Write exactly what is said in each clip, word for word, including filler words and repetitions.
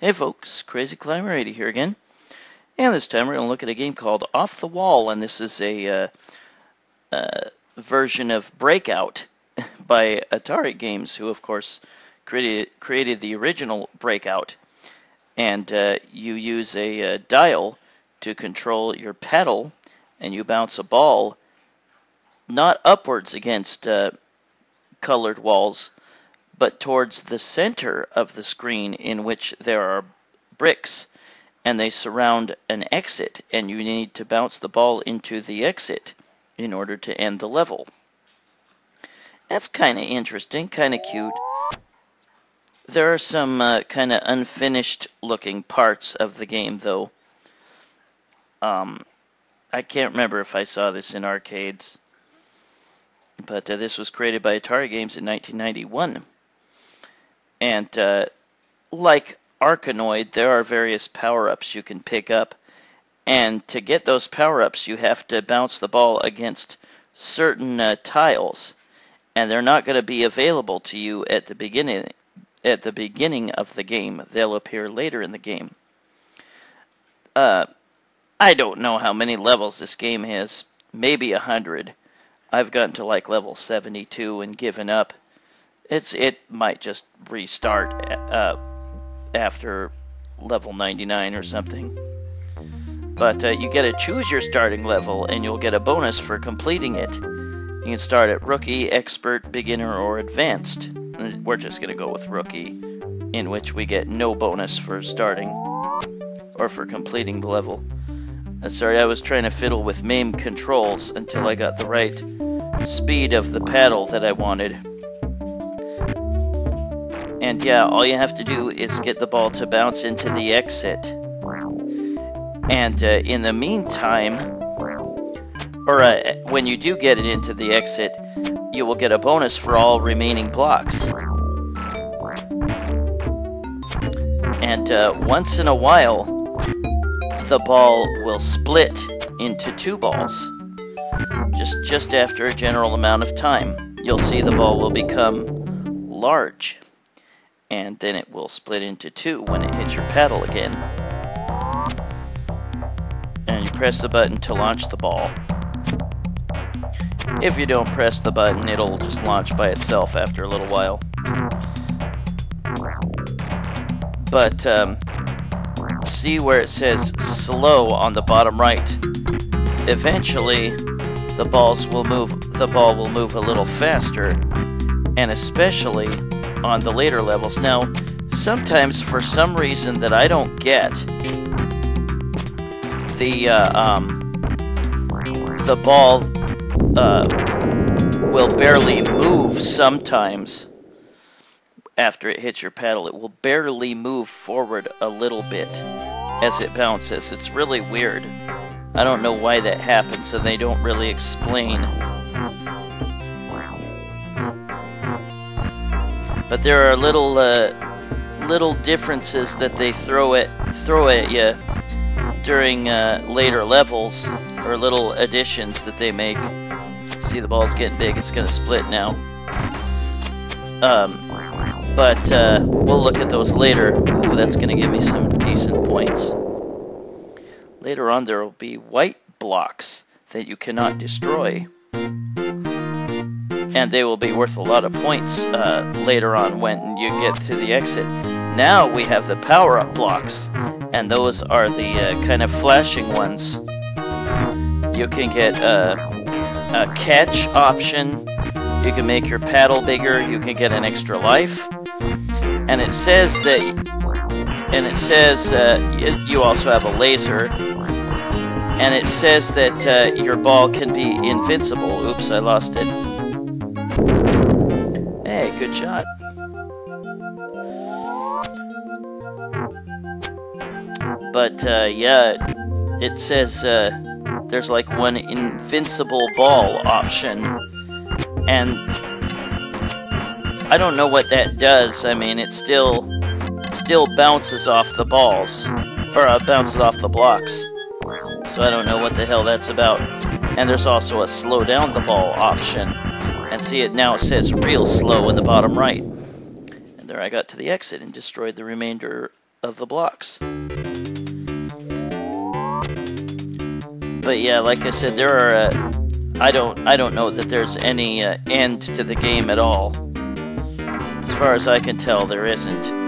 Hey folks, Crazy Climber eighty here again, and this time we're going to look at a game called Off the Wall, and this is a uh, uh, version of Breakout by Atari Games, who of course created, created the original Breakout, and uh, you use a uh, dial to control your pedal, and you bounce a ball not upwards against uh, colored walls, but towards the center of the screen in which there are bricks, and they surround an exit, and you need to bounce the ball into the exit in order to end the level. That's kind of interesting, kind of cute. There are some uh, kind of unfinished looking parts of the game, though. Um, I can't remember if I saw this in arcades, but uh, this was created by Atari Games in nineteen ninety-one. And uh, like Arkanoid, there are various power-ups you can pick up. And to get those power-ups, you have to bounce the ball against certain uh, tiles. And they're not going to be available to you at the beginning at the beginning of the game. They'll appear later in the game. Uh, I don't know how many levels this game has. Maybe a hundred. I've gotten to like level seventy-two and given up. It's it might just restart uh, after level ninety-nine or something. But uh, you get to choose your starting level, and you'll get a bonus for completing it. You can start at Rookie, Expert, Beginner, or Advanced. We're just going to go with Rookie, in which we get no bonus for starting or for completing the level. Uh, sorry, I was trying to fiddle with MAME controls until I got the right speed of the paddle that I wanted. And yeah, all you have to do is get the ball to bounce into the exit. And uh, in the meantime, or uh, when you do get it into the exit, you will get a bonus for all remaining blocks. And uh, once in a while, the ball will split into two balls. Just, just after a general amount of time, you'll see the ball will become large. And then it will split into two when it hits your paddle again. And you press the button to launch the ball. If you don't press the button, it'll just launch by itself after a little while. But um, see where it says slow on the bottom right. Eventually, the balls will move. The ball will move a little faster, and especially on the later levels. Now, sometimes for some reason that I don't get, the uh, um, the ball uh, will barely move sometimes after it hits your paddle. It will barely move forward a little bit as it bounces. It's really weird. I don't know why that happens, and they don't really explain. But there are little uh, little differences that they throw at throw at you during uh, later levels, or little additions that they make. See, the ball's getting big; it's gonna split now. Um, but uh, we'll look at those later. Ooh, that's gonna give me some decent points. Later on, there will be white blocks that you cannot destroy, and they will be worth a lot of points uh, later on when you get to the exit. Now we have the power-up blocks, and those are the uh, kind of flashing ones. You can get uh, a catch option, you can make your paddle bigger, you can get an extra life, and it says that, and it says uh, you also have a laser, and it says that uh, your ball can be invincible. Oops, I lost it. Hey, good shot. But, uh, yeah, it says uh, there's like one invincible ball option. And I don't know what that does. I mean, it still, it still bounces off the balls. Or uh, bounces off the blocks. So I don't know what the hell that's about. And there's also a slow down the ball option. And see, it now says real slow in the bottom right. And there I got to the exit and destroyed the remainder of the blocks. But yeah, like I said, there are uh, I don't I don't know that there's any uh, end to the game at all. As far as I can tell, there isn't.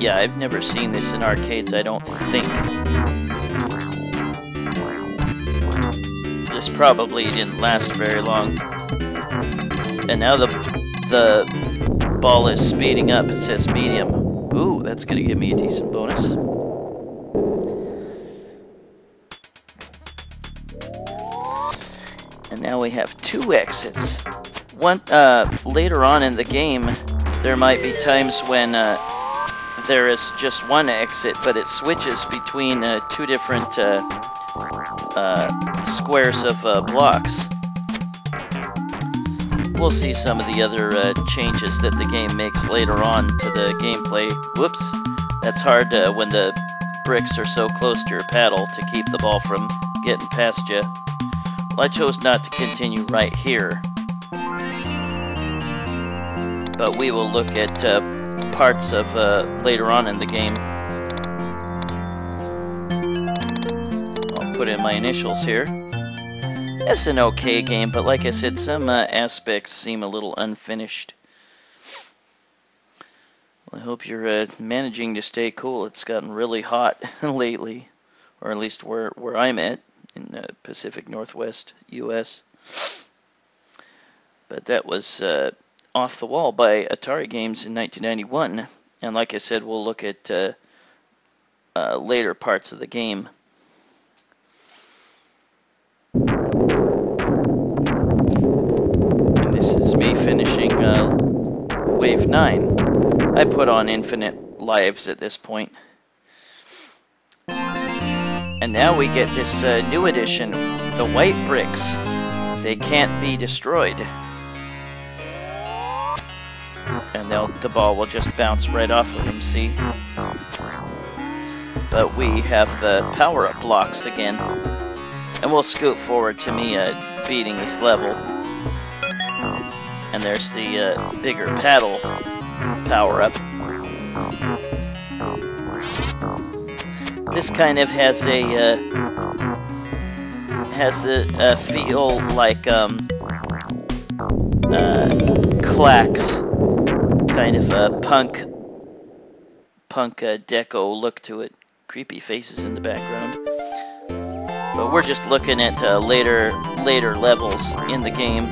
Yeah, I've never seen this in arcades, I don't think. This probably didn't last very long. And now the the ball is speeding up. It says medium. Ooh, that's gonna give me a decent bonus. And now we have two exits. One uh, later on in the game, there might be times when uh, there is just one exit, but it switches between uh, two different uh, uh, squares of uh, blocks. We'll see some of the other uh, changes that the game makes later on to the gameplay. Whoops, that's hard uh, when the bricks are so close to your paddle to keep the ball from getting past you. Well, I chose not to continue right here, but we will look at uh, parts of uh, later on in the game. I'll put in my initials here. It's an okay game, but like I said, some uh, aspects seem a little unfinished. Well, I hope you're uh, managing to stay cool. It's gotten really hot lately, or at least where, where I'm at. In the Pacific Northwest, U S. But that was uh, Off the Wall by Atari Games in nineteen ninety-one. And like I said, we'll look at uh, uh, later parts of the game. And this is me finishing uh, Wave nine. I put on infinite lives at this point. And now we get this uh, new edition, the white bricks. They can't be destroyed. And they'll, the ball will just bounce right off of them, see? But we have the power-up blocks again. And we'll scoot forward to me uh, beating this level. And there's the uh, bigger paddle power-up. This kind of has a uh, has the uh, feel like um, uh, Klax, kind of a punk punk uh, deco look to it. Creepy faces in the background, but we're just looking at uh, later later levels in the game.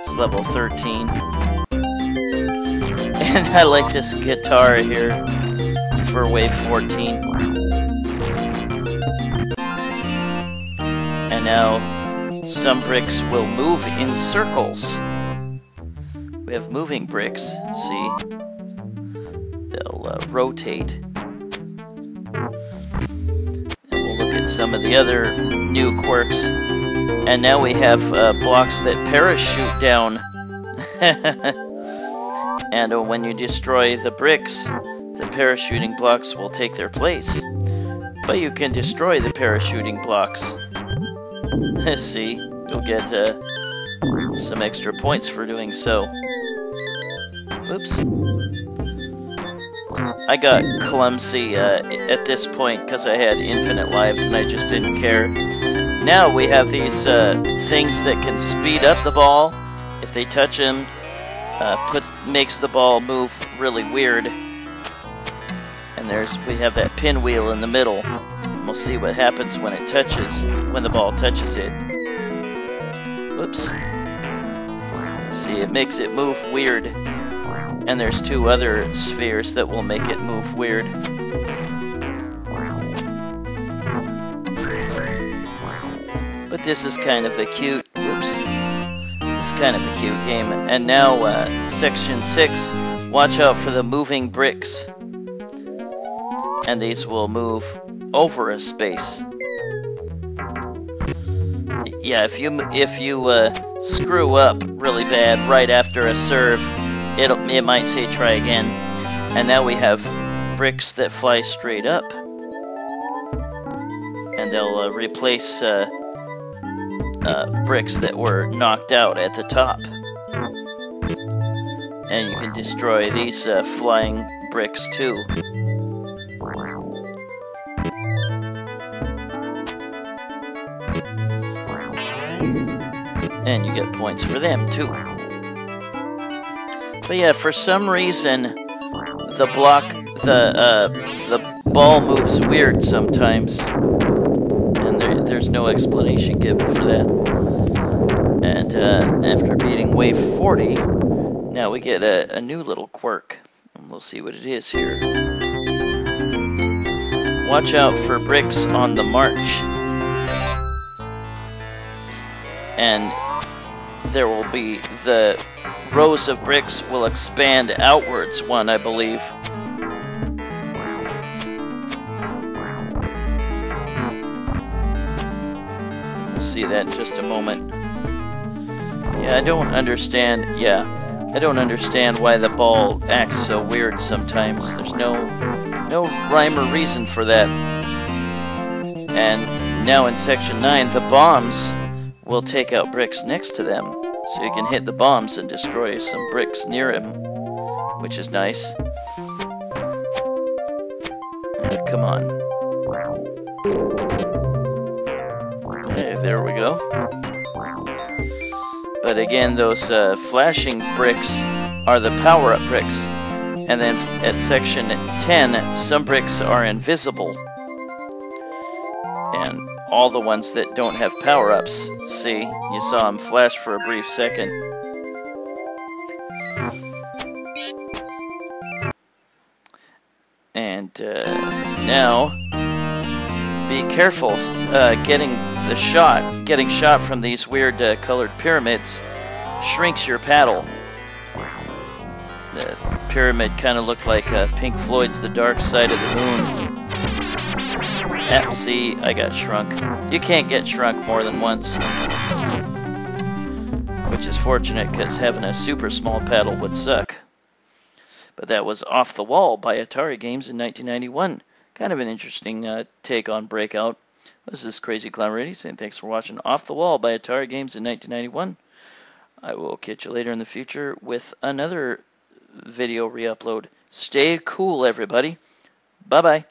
It's level thirteen, and I like this guitar here for wave fourteen. Now, some bricks will move in circles. We have moving bricks, see? They'll uh, rotate. And we'll look at some of the other new quirks. And now we have uh, blocks that parachute down. And uh, when you destroy the bricks, the parachuting blocks will take their place. But you can destroy the parachuting blocks. See, you'll get uh, some extra points for doing so. Oops. I got clumsy uh, at this point because I had infinite lives and I just didn't care. Now we have these uh, things that can speed up the ball. If they touch him, uh, puts, makes the ball move really weird. And there's we have that pinwheel in the middle. We'll see what happens when it touches, when the ball touches it. Whoops. See, it makes it move weird. And there's two other spheres that will make it move weird. But this is kind of a cute, whoops. This is kind of a cute game. And now, uh, section six, watch out for the moving bricks. And these will move over a space. Yeah, if you if you uh, screw up really bad right after a serve, it'll, it might say try again. And now we have bricks that fly straight up, and they'll uh, replace uh, uh, bricks that were knocked out at the top. And you can destroy these uh, flying bricks too. And you get points for them too. But yeah, for some reason, the block, the uh, the ball moves weird sometimes. And there, there's no explanation given for that. And uh, after beating wave forty, now we get a, a new little quirk, and we'll see what it is here. Watch out for bricks on the march. And there will be, the rows of bricks will expand outwards one, I believe. We'll see that in just a moment. Yeah, I don't understand, yeah. I don't understand why the ball acts so weird sometimes. There's no no rhyme or reason for that. And now in section nine, the bombs will take out bricks next to them. So you can hit the bombs and destroy some bricks near him, which is nice. And come on. Hey, there we go. But again, those uh, flashing bricks are the power-up bricks. And then at section ten, some bricks are invisible. And all the ones that don't have power-ups, see, you saw them flash for a brief second. And uh, now, be careful uh, getting the shot, getting shot from these weird uh, colored pyramids shrinks your paddle. The pyramid kind of looked like uh, Pink Floyd's The Dark Side of the Moon. Ah, see, I got shrunk. You can't get shrunk more than once. Which is fortunate because having a super small paddle would suck. But that was Off the Wall by Atari Games in nineteen ninety-one. Kind of an interesting uh, take on Breakout. This is Crazy Climber eighty saying thanks for watching Off the Wall by Atari Games in nineteen ninety-one. I will catch you later in the future with another video re-upload. Stay cool, everybody. Bye-bye.